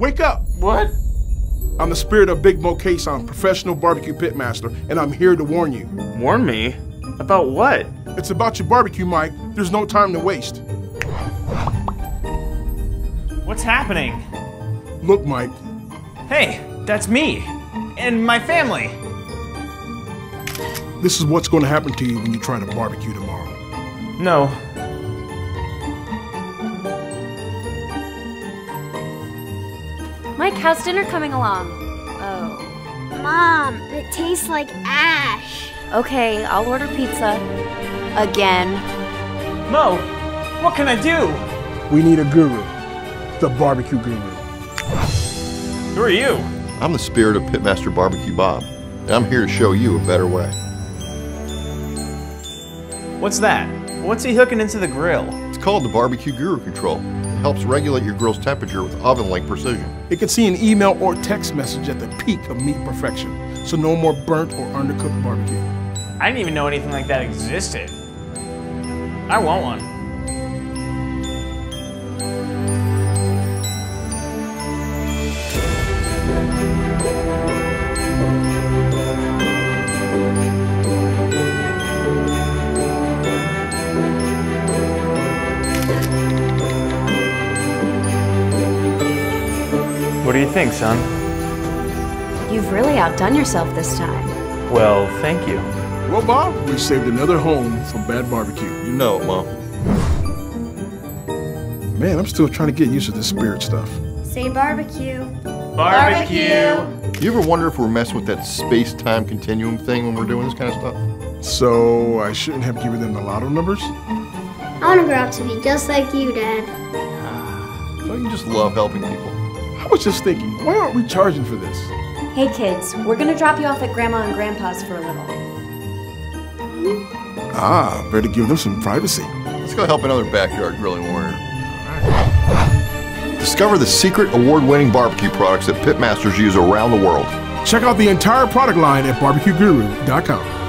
Wake up! What? I'm the spirit of Big Moe Cason, professional barbecue pitmaster, and I'm here to warn you. Warn me? About what? It's about your barbecue, Mike. There's no time to waste. What's happening? Look, Mike. Hey, that's me. And my family. This is what's going to happen to you when you try to barbecue tomorrow. No. Mike, how's dinner coming along? Oh. Mom, it tastes like ash. Okay, I'll order pizza. Again. Mo, what can I do? We need a guru. The Barbecue Guru. Who are you? I'm the spirit of Pitmaster Barbecue Bob, and I'm here to show you a better way. What's that? What's he hooking into the grill? It's called the Barbecue Guru Control. Helps regulate your grill's temperature with oven-like precision. It can see an email or text message at the peak of meat perfection, so no more burnt or undercooked barbecue. I didn't even know anything like that existed. I want one. What do you think, son? You've really outdone yourself this time. Well, thank you. Well, Bob, we saved another home from bad barbecue. You know it, Mom. Man, I'm still trying to get used to this spirit stuff. Say barbecue. Barbecue! You ever wonder if we're messing with that space-time continuum thing when we're doing this kind of stuff? So, I shouldn't have given them the lotto numbers? I want to grow up to be just like you, Dad. Don't you just love helping people? I was just thinking, why aren't we charging for this? Hey kids, we're gonna drop you off at Grandma and Grandpa's for a little. Ah, better give them some privacy. Let's go help another backyard grilling warrior. Discover the secret award-winning barbecue products that pitmasters use around the world. Check out the entire product line at BBQGuru.com.